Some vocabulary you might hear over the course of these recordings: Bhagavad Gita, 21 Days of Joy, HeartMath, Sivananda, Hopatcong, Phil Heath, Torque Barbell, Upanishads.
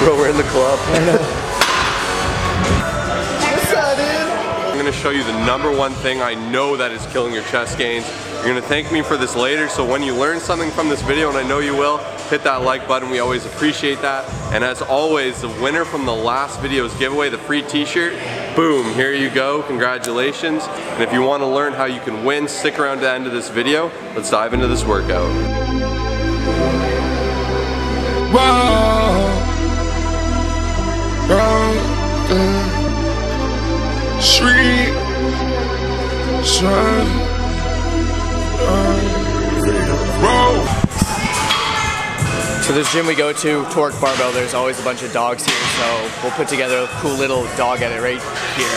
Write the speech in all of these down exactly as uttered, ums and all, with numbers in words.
Bro, we're in the club. What's up, dude? I'm gonna show you the number one thing I know that is killing your chest gains. You're gonna thank me for this later, so when you learn something from this video, and I know you will, hit that like button. We always appreciate that. And as always, the winner from the last video's giveaway, the free t-shirt, boom, here you go, congratulations. And if you wanna learn how you can win, stick around to the end of this video. Let's dive into this workout. Wow. So this gym we go to, Torque Barbell, there's always a bunch of dogs here, so we'll put together a cool little dog edit right here.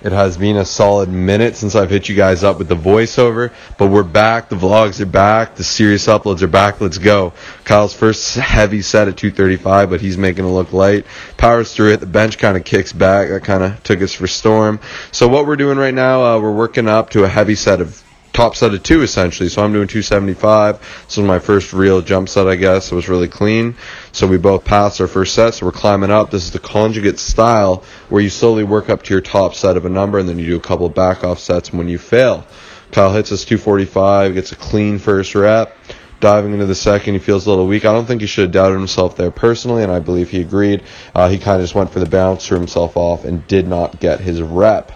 It has been a solid minute since I've hit you guys up with the voiceover, but we're back, the vlogs are back, the serious uploads are back, let's go. Kyle's first heavy set at two thirty-five, but he's making it look light. Powers through it. The bench kind of kicks back. That kind of took us for storm. So what we're doing right now, uh, we're working up to a heavy set of top set of two, essentially. So I'm doing two seventy-five. This was my first real jump set, I guess. It was really clean. So we both passed our first set. So we're climbing up. This is the conjugate style where you slowly work up to your top set of a number, and then you do a couple of back off sets when you fail. Kyle hits us two forty-five, gets a clean first rep. Diving into the second, he feels a little weak. I don't think he should have doubted himself there personally, and I believe he agreed. Uh, he kind of just went for the bounce, threw himself off, and did not get his rep.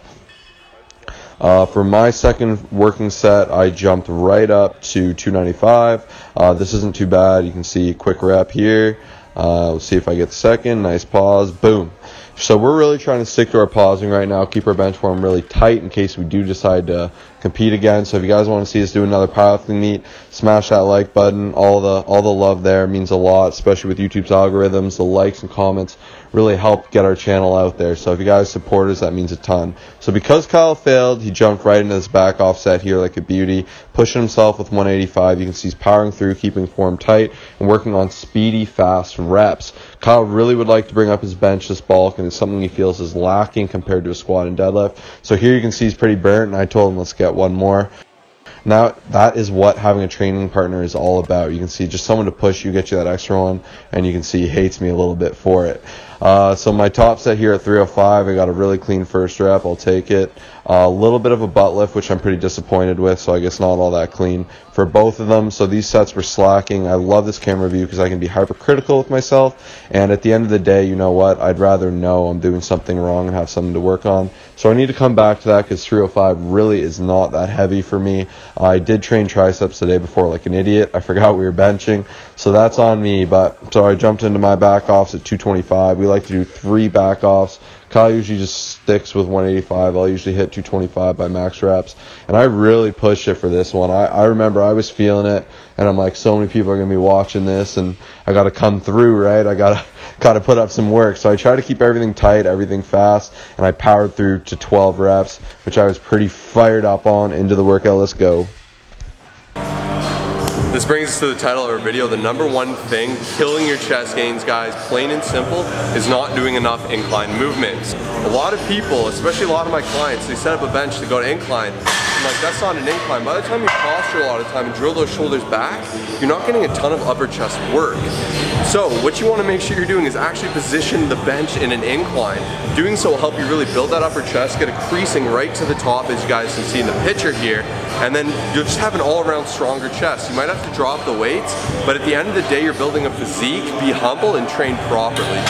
Uh, for my second working set, I jumped right up to two ninety-five. Uh, this isn't too bad. You can see quick rep here. Uh, we'll see if I get the second. Nice pause. Boom. So we're really trying to stick to our pausing right now, keep our bench form really tight in case we do decide to compete again. So if you guys want to see us do another powerlifting meet, smash that like button. All the all the love there means a lot, especially with YouTube's algorithms. The likes and comments really help get our channel out there. So if you guys support us, that means a ton. So because Kyle failed, he jumped right into this back offset here like a beauty, pushing himself with one eighty-five. You can see he's powering through, keeping form tight, and working on speedy, fast reps. Kyle really would like to bring up his bench this bulk, and it's something he feels is lacking compared to a squat and deadlift. So here you can see he's pretty burnt, and I told him let's get one more. Now that is what having a training partner is all about. You can see just someone to push you, get you that extra one, and you can see he hates me a little bit for it. Uh, so my top set here at three oh five, I got a really clean first rep. I'll take it. A uh, little bit of a butt lift, which I'm pretty disappointed with, so I guess not all that clean for both of them. So these sets were slacking. I love this camera view because I can be hypercritical with myself, and at the end of the day, you know what? I'd rather know I'm doing something wrong and have something to work on. So I need to come back to that because three oh five really is not that heavy for me. I did train triceps the day before like an idiot. I forgot we were benching, so that's on me. But so I jumped into my back offs at two twenty-five. We like to do three back offs. Kyle usually just sticks with one eighty-five. I'll usually hit two twenty-five by max reps. And I really pushed it for this one. I, I remember I was feeling it, and I'm like, so many people are going to be watching this, and I got to come through, right? I got to got to put up some work. So I tried to keep everything tight, everything fast, and I powered through to twelve reps, which I was pretty fired up on. Into the workout. Let's go. This brings us to the title of our video. The number one thing killing your chest gains, guys, plain and simple, is not doing enough incline movements. A lot of people, especially a lot of my clients, they set up a bench to go to incline. I'm like, that's not an incline. By the time you posture a lot of time and drill those shoulders back, you're not getting a ton of upper chest work. So what you want to make sure you're doing is actually position the bench in an incline. Doing so will help you really build that upper chest, get a creasing right to the top, as you guys can see in the picture here, and then you'll just have an all-around stronger chest. You might have to drop the weights, but at the end of the day, you're building a physique. Be humble and train properly.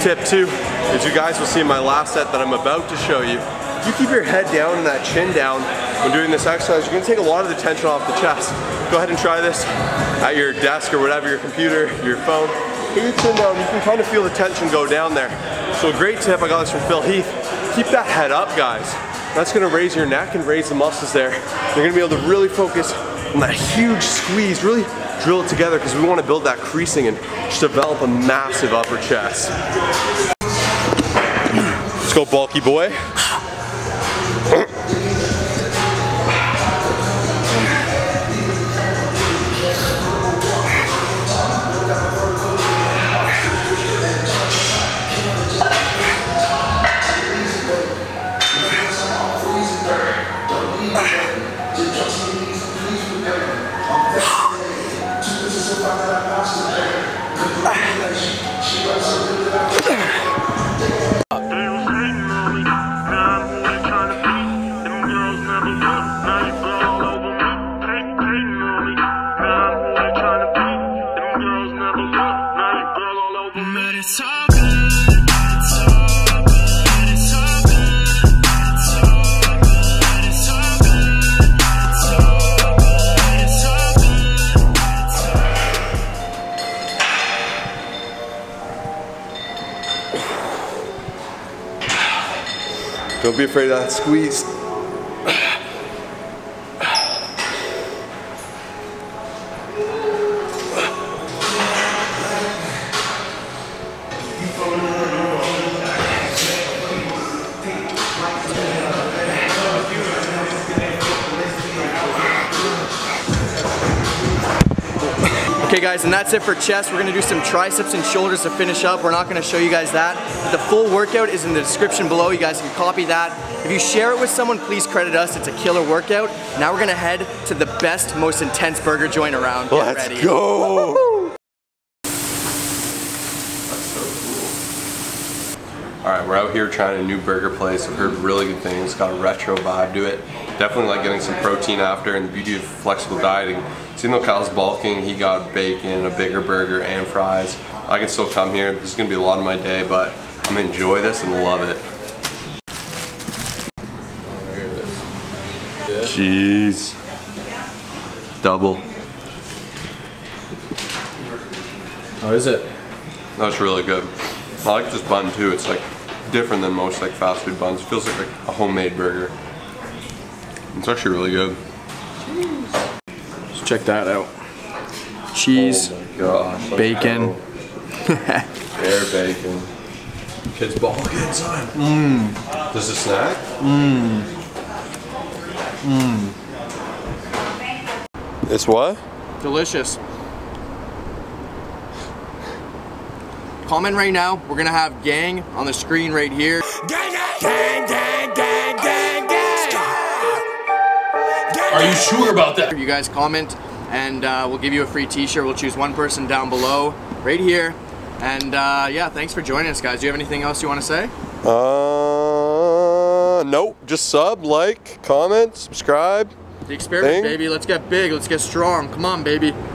Tip two, as you guys will see in my last set that I'm about to show you, if you keep your head down and that chin down when doing this exercise, you're going to take a lot of the tension off the chest. Go ahead and try this at your desk or whatever, your computer, your phone. Get your chin down, you can kind of feel the tension go down there. So a great tip, I got this from Phil Heath. Keep that head up, guys. That's gonna raise your neck and raise the muscles there. You're gonna be able to really focus on that huge squeeze, really drill it together, because we wanna build that creasing and just develop a massive upper chest. Let's go, bulky boy. Don't be afraid of that squeeze. Okay guys, and that's it for chest. We're gonna do some triceps and shoulders to finish up. We're not gonna show you guys that. The full workout is in the description below. You guys can copy that. If you share it with someone, please credit us. It's a killer workout. Now we're gonna head to the best, most intense burger joint around. Get Let's ready. go. Woo-hoo-hoo. That's so cool. All right, we're out here trying a new burger place. I've heard really good things. It's got a retro vibe to it. Definitely like getting some protein after, and the beauty of flexible dieting. Even though Kyle's bulking, he got bacon, a bigger burger, and fries. I can still come here. This is gonna be a lot of my day, but I'm gonna enjoy this and love it. Jeez. Double. How is it? That's really good. I like this bun too. It's like different than most like fast food buns. It feels like a homemade burger. It's actually really good. Check that out. Cheese, oh my gosh, bacon. Air bacon. Kids ball kids on. Mmm. This is a snack? Mmm. Mmm. It's what? Delicious. Comment right now. We're gonna have gang on the screen right here. Gang, gang, gang, gang, gang. Are you sure about that? You guys comment and uh, we'll give you a free t-shirt. We'll choose one person down below, right here. And uh, yeah, thanks for joining us, guys. Do you have anything else you want to say? Uh, nope. Just sub, like, comment, subscribe. The experiment, thing. baby. Let's get big. Let's get strong. Come on, baby.